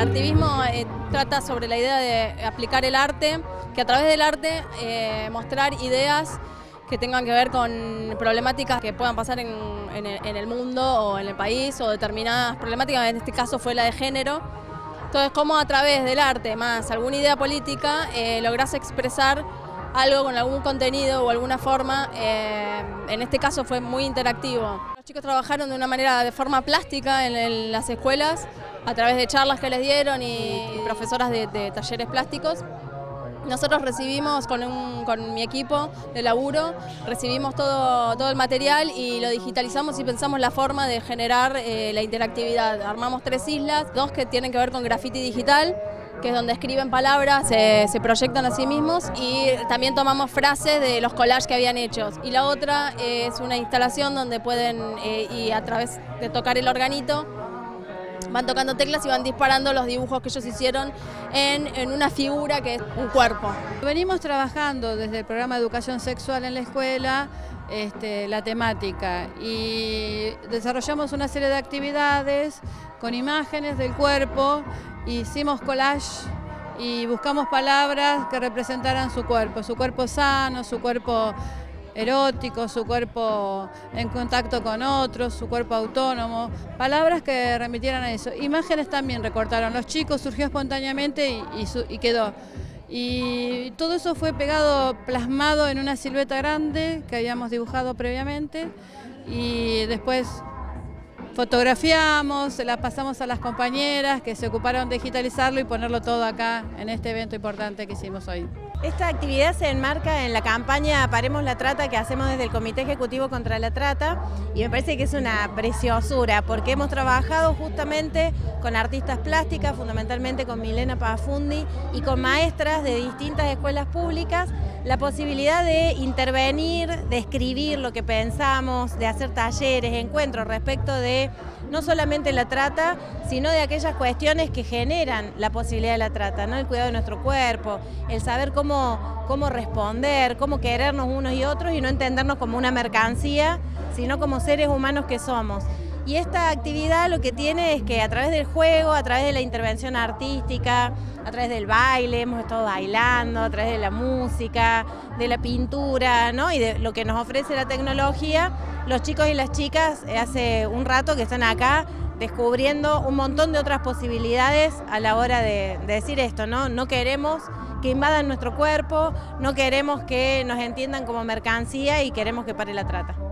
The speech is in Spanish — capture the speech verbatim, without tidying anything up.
activismo eh, trata sobre la idea de aplicar el arte, que a través del arte eh, mostrar ideas que tengan que ver con problemáticas que puedan pasar en, en, el, en el mundo o en el país, o determinadas problemáticas, en este caso fue la de género. Entonces, cómo a través del arte más alguna idea política eh, lográs expresar algo con algún contenido o alguna forma, eh, en este caso fue muy interactivo. Los chicos trabajaron de una manera, de forma plástica en, en las escuelas, a través de charlas que les dieron y, y profesoras de, de talleres plásticos. Nosotros recibimos con, un, con mi equipo de laburo, recibimos todo, todo el material y lo digitalizamos y pensamos la forma de generar eh, la interactividad. Armamos tres islas, dos que tienen que ver con graffiti digital, que es donde escriben palabras, eh, se proyectan a sí mismos, y también tomamos frases de los collages que habían hecho. Y la otra eh, es una instalación donde pueden, eh, y a través de tocar el organito, van tocando teclas y van disparando los dibujos que ellos hicieron en, en una figura que es un cuerpo. Venimos trabajando desde el programa de educación sexual en la escuela este, la temática, y desarrollamos una serie de actividades con imágenes del cuerpo, hicimos collage y buscamos palabras que representaran su cuerpo, su cuerpo sano, su cuerpo erótico, su cuerpo en contacto con otros, su cuerpo autónomo, palabras que remitieran a eso. Imágenes también recortaron los chicos, surgió espontáneamente y, y, su, y quedó. Y todo eso fue pegado, plasmado en una silueta grande que habíamos dibujado previamente, y después fotografiamos, las pasamos a las compañeras que se ocuparon de digitalizarlo y ponerlo todo acá en este evento importante que hicimos hoy. Esta actividad se enmarca en la campaña Paremos la Trata que hacemos desde el Comité Ejecutivo contra la Trata, y me parece que es una preciosura porque hemos trabajado justamente con artistas plásticas, fundamentalmente con Milena Pafundi, y con maestras de distintas escuelas públicas, la posibilidad de intervenir, de escribir lo que pensamos, de hacer talleres, encuentros respecto de no solamente la trata, sino de aquellas cuestiones que generan la posibilidad de la trata, ¿no? El cuidado de nuestro cuerpo, el saber cómo, cómo responder, cómo querernos unos y otros y no entendernos como una mercancía, sino como seres humanos que somos. Y esta actividad lo que tiene es que a través del juego, a través de la intervención artística, a través del baile, hemos estado bailando, a través de la música, de la pintura, ¿no? Y de lo que nos ofrece la tecnología, los chicos y las chicas hace un rato que están acá descubriendo un montón de otras posibilidades a la hora de, de decir esto, ¿no? No queremos que invadan nuestro cuerpo, no queremos que nos entiendan como mercancía y queremos que pare la trata.